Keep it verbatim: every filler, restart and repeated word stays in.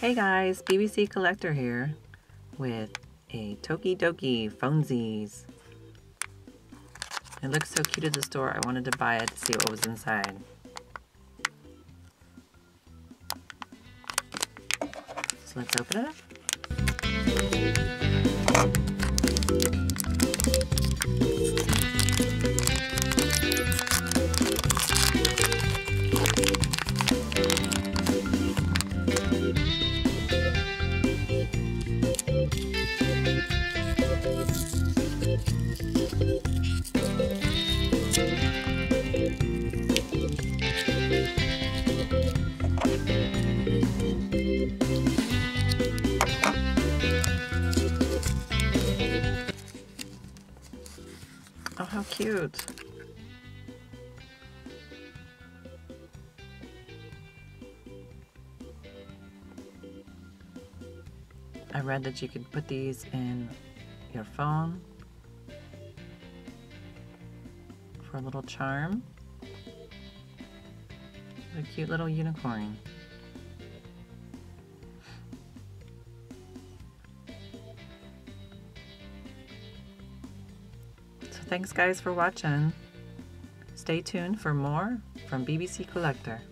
Hey guys, B B C Collector here with a Tokidoki Phonezies. It looks so cute at the store. I wanted to buy it to see what was inside. So let's open it up. Oh, how cute. I read that you could put these in your phone for a little charm. A cute little unicorn. Thanks guys for watching. Stay tuned for more from B B C Collector.